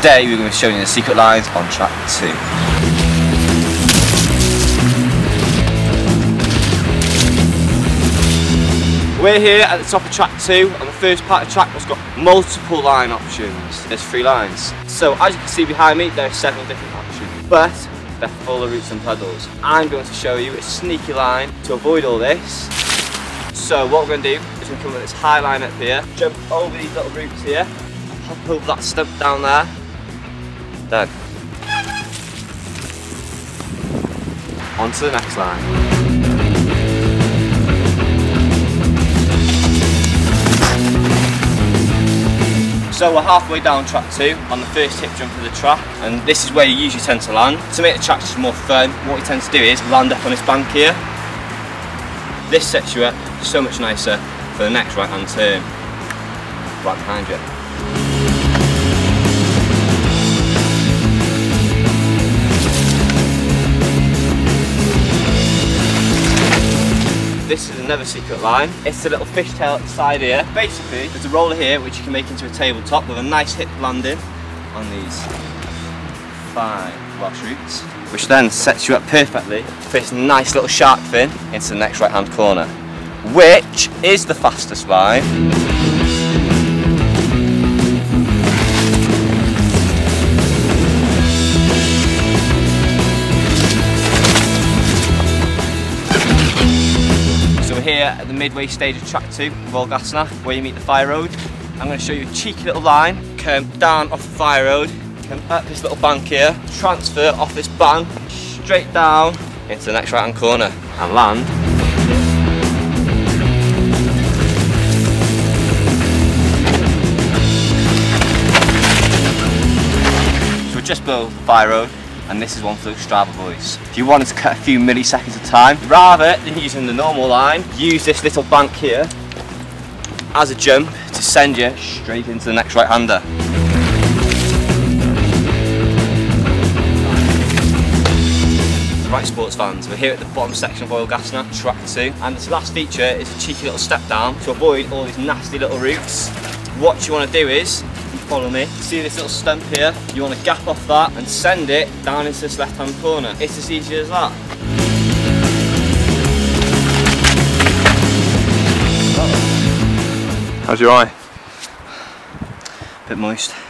today we're going to be showing you the secret lines on track 2. We're here at the top of track 2, and the first part of track has got multiple line options. There's 3 lines. So as you can see behind me, there are 7 different options, but they're full of roots and puddles. I'm going to show you a sneaky line to avoid all this. So what we're going to do is we're going to come at this high line up here, jump over these little roots here, hop over that stump down there, done. On to the next line. So we're halfway down track 2 on the first hip jump of the track, and this is where you usually tend to land. To make the track just more fun, what you tend to do is land up on this bank here. This sets you up so much nicer for the next right hand turn, right behind you. This is another secret line. It's a little fishtail at the side here. Basically, there's a roller here which you can make into a tabletop with a nice hip landing on these 5 Welsh roots, which then sets you up perfectly for this nice little shark fin into the next right hand corner, which is the fastest line. Here at the midway stage of track 2, Foel Gasnach, where you meet the fire road. I'm going to show you a cheeky little line, come down off the fire road, come up this little bank here, transfer off this bank, straight down into the next right hand corner and land. So we're just below the fire road, and this is one for the Strava boys. If you wanted to cut a few milliseconds of time, rather than using the normal line, use this little bank here as a jump to send you straight into the next right-hander. Right, sports fans, we're here at the bottom section of Foel Gasnach, track 2, and this last feature is a cheeky little step down to avoid all these nasty little roots. What you want to do is, follow me. See this little stump here? You want to gap off that and send it down into this left hand corner. It's as easy as that. How's your eye? Bit moist.